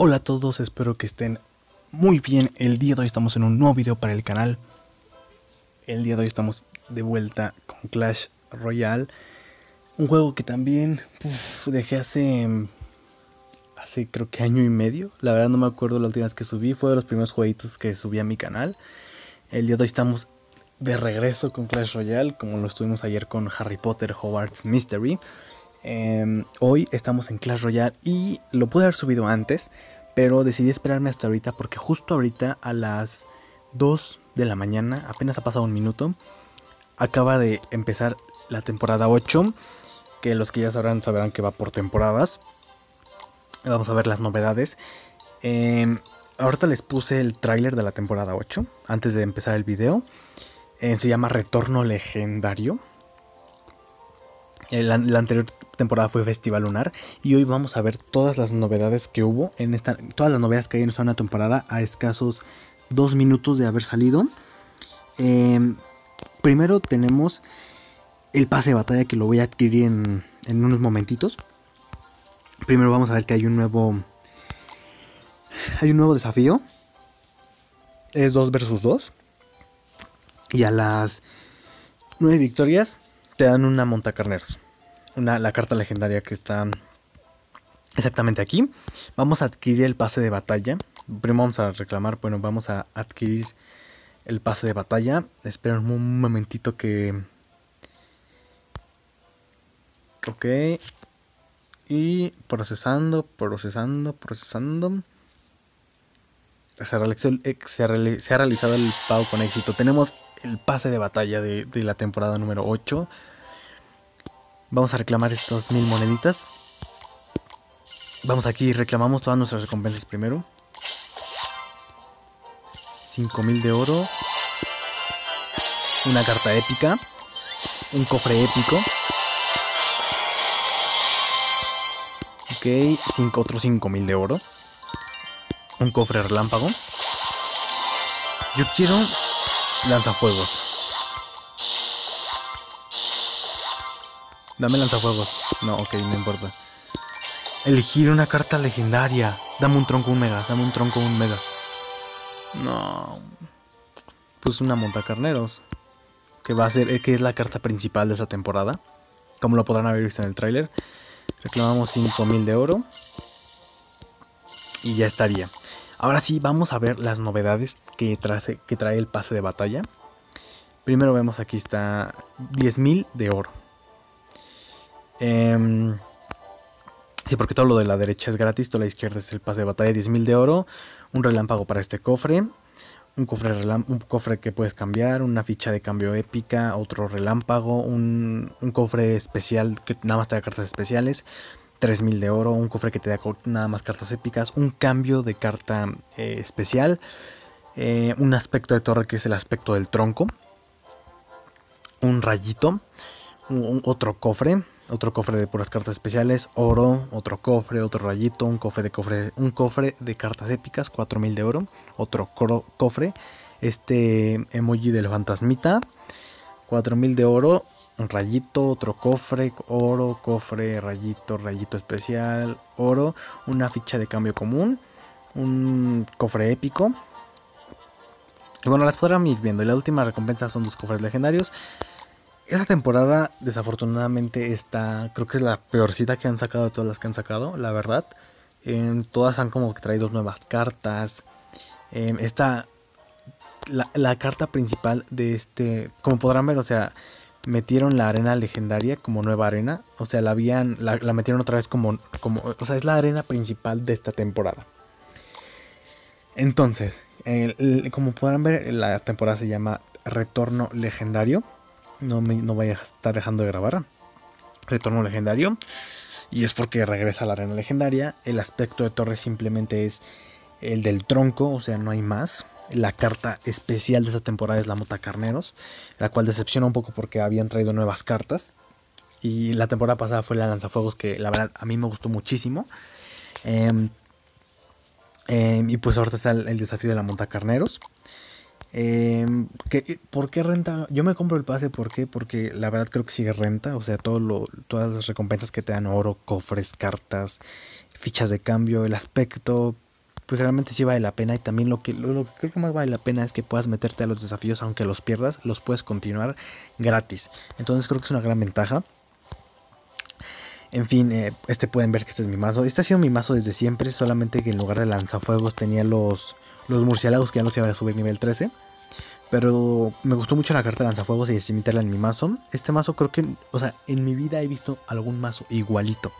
Hola a todos, espero que estén muy bien. El día de hoy estamos en un nuevo video para el canal. El día de hoy estamos de vuelta con Clash Royale, un juego que también dejé hace creo que año y medio. La verdad no me acuerdo la última vez que subí, fue de los primeros jueguitos que subí a mi canal. El día de hoy estamos de regreso con Clash Royale, como lo estuvimos ayer con Harry Potter Hogwarts Mystery. Hoy estamos en Clash Royale y lo pude haber subido antes, pero decidí esperarme hasta ahorita porque justo ahorita a las 2 de la mañana, apenas ha pasado un minuto, acaba de empezar la temporada 8, que los que ya sabrán que va por temporadas. Vamos a ver las novedades. Ahorita les puse el tráiler de la temporada 8 antes de empezar el video. Se llama Retorno Legendario. La anterior temporada fue Festival Lunar y hoy vamos a ver todas las novedades que hubo en esta, todas las novedades que hay en esta nueva temporada a escasos 2 minutos de haber salido. Primero tenemos el pase de batalla que lo voy a adquirir en unos momentitos. Primero vamos a ver que hay un nuevo desafío. Es 2 vs 2 y a las 9 victorias te dan una montacarneros, la carta legendaria que está exactamente aquí. Vamos a adquirir el pase de batalla. Primero vamos a reclamar, bueno, vamos a adquirir el pase de batalla. Esperen un momentito que... Ok. Y procesando. Se ha realizado el pago con éxito. Tenemos el pase de batalla de la temporada número 8. Vamos a reclamar estas 1000 moneditas. Vamos aquí, reclamamos todas nuestras recompensas primero. 5000 de oro. Una carta épica. Un cofre épico. Ok, otros 5000 de oro. Un cofre relámpago. Yo quiero... lanzafuegos. Dame lanzafuegos. No, ok, no importa. Elegir una carta legendaria. Dame un tronco, un mega. No. Pues una montacarneros. Que va a ser, que es la carta principal de esta temporada, como lo podrán haber visto en el tráiler. Reclamamos 5000 de oro. Y ya estaría. Ahora sí, vamos a ver las novedades que trae el pase de batalla. Primero vemos, aquí está 10.000 de oro. Sí, porque todo lo de la derecha es gratis, todo lo de la izquierda es el pase de batalla. 10.000 de oro, un relámpago para este cofre, un cofre que puedes cambiar, una ficha de cambio épica, otro relámpago, un cofre especial que nada más trae cartas especiales. 3000 de oro, un cofre que te da nada más cartas épicas, un cambio de carta especial, un aspecto de torre que es el aspecto del tronco, un rayito, otro cofre de puras cartas especiales, oro, otro cofre, otro rayito, un cofre de cartas épicas, 4000 de oro, otro cofre, este emoji del fantasmita, 4000 de oro, un rayito, otro cofre, oro, cofre, rayito, rayito especial, oro, una ficha de cambio común, un cofre épico. Y bueno, las podrán ir viendo. Y la última recompensa son 2 cofres legendarios. Esta temporada, desafortunadamente, creo que es la peorcita que han sacado de todas las que han sacado, la verdad. Todas han como que traído nuevas cartas. La carta principal de este, como podrán ver, o sea... metieron la arena legendaria como nueva arena. O sea, la metieron otra vez o sea, es la arena principal de esta temporada. Entonces, como podrán ver, la temporada se llama Retorno Legendario. No voy a estar dejando de grabar. Retorno Legendario. Y es porque regresa la arena legendaria. El aspecto de torre simplemente es el del tronco, o sea, no hay más. La carta especial de esta temporada es la montacarneros, la cual decepciona un poco porque habían traído nuevas cartas. Y la temporada pasada fue la lanzafuegos, que la verdad a mí me gustó muchísimo. Y pues ahorita está el desafío de la montacarneros. ¿Por qué renta? Yo me compro el pase, ¿por qué? Porque la verdad creo que sigue renta. O sea, todas las recompensas que te dan, oro, cofres, cartas, fichas de cambio, el aspecto, pues realmente sí vale la pena. Y también lo que creo que más vale la pena es que puedas meterte a los desafíos, aunque los pierdas, los puedes continuar gratis. Entonces creo que es una gran ventaja. En fin, pueden ver que este es mi mazo. Este ha sido mi mazo desde siempre, solamente que en lugar de lanzafuegos tenía los murciélagos, que ya los iba a subir nivel 13. Pero me gustó mucho la carta de lanzafuegos y decidí meterla en mi mazo. Este mazo creo que, o sea, en mi vida he visto algún mazo igualito.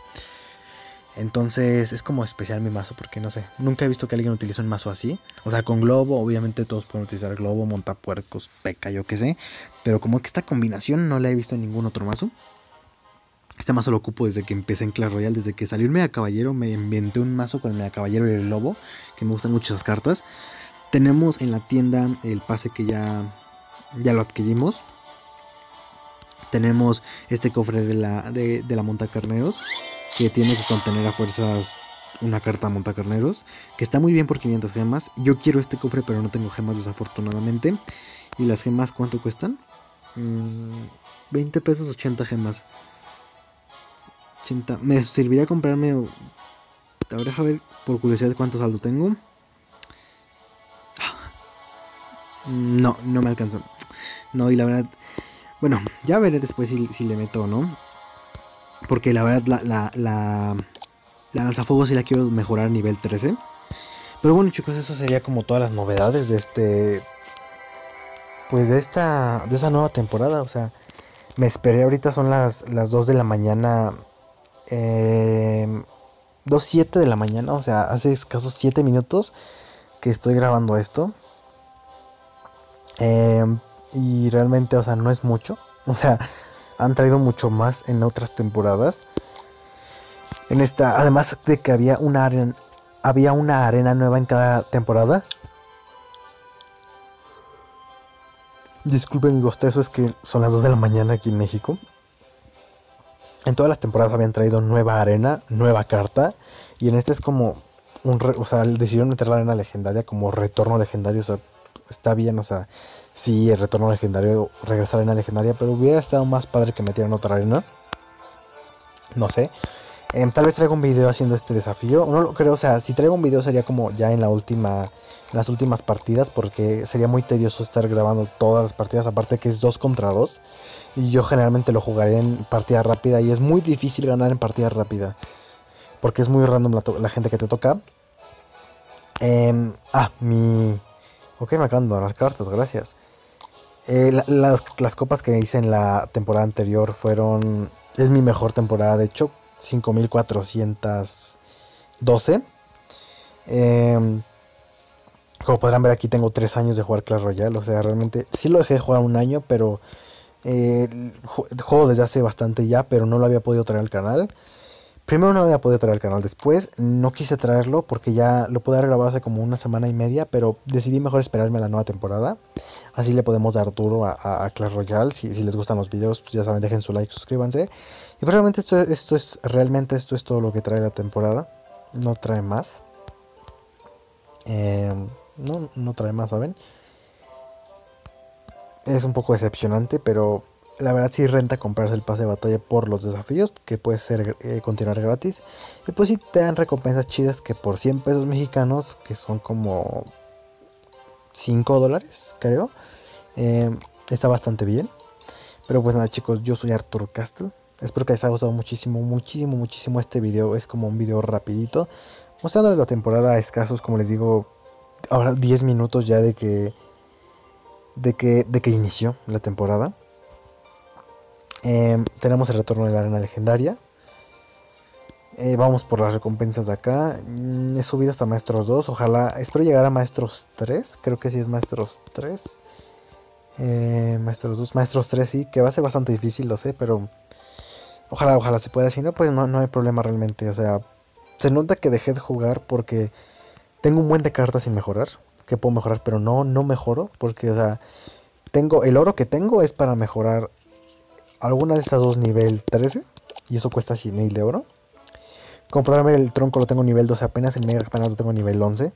Entonces es como especial mi mazo porque no sé, nunca he visto que alguien utilice un mazo así. O sea, con globo, obviamente todos pueden utilizar globo, montapuercos, peca, yo qué sé. Pero como que esta combinación no la he visto en ningún otro mazo. Este mazo lo ocupo desde que empecé en Clash Royale, desde que salió el Mega Caballero. Me inventé un mazo con el Mega Caballero y el Lobo, que me gustan mucho esas cartas. Tenemos en la tienda el pase que ya lo adquirimos. Tenemos este cofre de la montacarneros, que tiene que contener a fuerzas una carta montacarneros, que está muy bien por 500 gemas. Yo quiero este cofre, pero no tengo gemas desafortunadamente. ¿Y las gemas cuánto cuestan? 20 pesos, 80 gemas. 80. Me serviría comprarme... Ahora deja ver por curiosidad cuánto saldo tengo. No, no me alcanzó. No, y la verdad... Bueno, ya veré después si le meto, ¿no? Porque la verdad la lanzafuegos sí la quiero mejorar a nivel 13. Pero bueno, chicos, eso sería como todas las novedades de este... Pues de esa nueva temporada. O sea, me esperé ahorita, son las 2 de la mañana... 2:07 de la mañana, o sea, hace escasos 7 minutos que estoy grabando esto. Y realmente, o sea, no es mucho. O sea, han traído mucho más en otras temporadas. En esta, además de que había una arena nueva en cada temporada. Disculpen el bostezo, es que son las 2 de la mañana aquí en México. En todas las temporadas habían traído nueva arena, nueva carta. Y en esta es como o sea, decidieron meter la arena legendaria como retorno legendario. O sea, está bien, o sea, sí, el retorno legendario, regresar a la arena legendaria, pero hubiera estado más padre que metieran otra arena. No sé. Tal vez traiga un video haciendo este desafío. No lo creo, o sea, si traigo un video sería como ya en las últimas partidas, porque sería muy tedioso estar grabando todas las partidas, aparte que es 2 contra 2. Y yo generalmente lo jugaré en partida rápida y es muy difícil ganar en partida rápida, porque es muy random la gente que te toca. Ok, me acaban de donar cartas, gracias. Las copas que hice en la temporada anterior fueron... Es mi mejor temporada, de hecho, 5,412. Como podrán ver, aquí tengo 3 años de jugar Clash Royale. O sea, realmente sí lo dejé de jugar un año, pero... juego desde hace bastante ya, pero no lo había podido traer al canal. Primero no había podido traer el canal, después no quise traerlo porque ya lo pude haber grabado hace como una semana y media, pero decidí mejor esperarme a la nueva temporada. Así le podemos dar duro a Clash Royale. Si les gustan los videos, pues ya saben, dejen su like, suscríbanse. Y pues realmente esto es todo lo que trae la temporada. No trae más. No trae más, ¿saben? Es un poco decepcionante, pero... La verdad sí renta comprarse el pase de batalla por los desafíos, que puede ser continuar gratis. Y pues sí te dan recompensas chidas, que por 100 pesos mexicanos, que son como $5 creo, está bastante bien. Pero pues nada, chicos, yo soy Artur Castle. Espero que les haya gustado muchísimo, muchísimo, muchísimo este video. Es como un video rapidito, mostrándoles la temporada a escasos, como les digo, ahora 10 minutos ya de que inició la temporada. Tenemos el retorno de la arena legendaria. Vamos por las recompensas de acá. He subido hasta maestros 2. Ojalá, espero llegar a maestros 3. Creo que sí es maestros 3. Maestros 2, maestros 3 sí, que va a ser bastante difícil, lo sé, pero ojalá se pueda. Si no, pues no hay problema realmente. O sea, se nota que dejé de jugar porque tengo un buen de cartas sin mejorar, que puedo mejorar, pero no mejoro, porque, o sea, tengo el oro que tengo es para mejorar alguna de estas dos nivel 13. Y eso cuesta 100.000 de oro. Como podrán ver, el tronco lo tengo nivel 12 apenas. El mega apenas lo tengo nivel 11.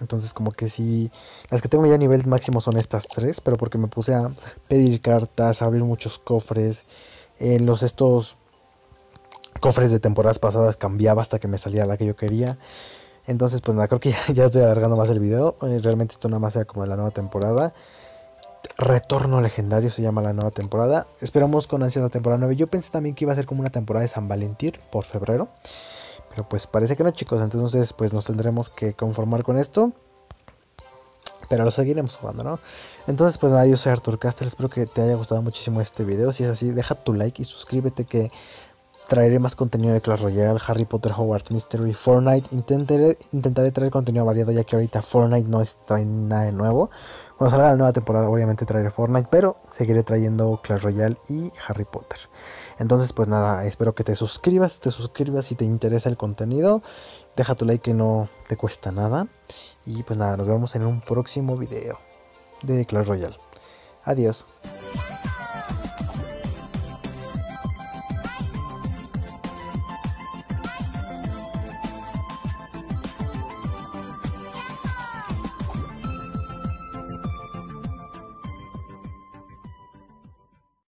Entonces como que sí... Las que tengo ya nivel máximo son estas 3. Pero porque me puse a pedir cartas, a abrir muchos cofres. Estos cofres de temporadas pasadas cambiaba hasta que me salía la que yo quería. Entonces, pues nada, creo que ya estoy alargando más el video. Realmente esto nada más era como de la nueva temporada. Retorno Legendario se llama la nueva temporada. Esperamos con ansia la temporada 9. Yo pensé también que iba a ser como una temporada de San Valentín por febrero, pero pues parece que no, chicos. Entonces pues nos tendremos que conformar con esto, pero lo seguiremos jugando, ¿no? Entonces pues nada, yo soy Artur Castle. Espero que te haya gustado muchísimo este video. Si es así, deja tu like y suscríbete, que traeré más contenido de Clash Royale, Harry Potter Hogwarts Mystery, Fortnite. Intentaré traer contenido variado, ya que ahorita Fortnite no trae nada de nuevo. Cuando salga la nueva temporada obviamente traeré Fortnite, pero seguiré trayendo Clash Royale y Harry Potter. Entonces pues nada, espero que te suscribas si te interesa el contenido. Deja tu like, que no te cuesta nada. Y pues nada, nos vemos en un próximo video de Clash Royale. Adiós.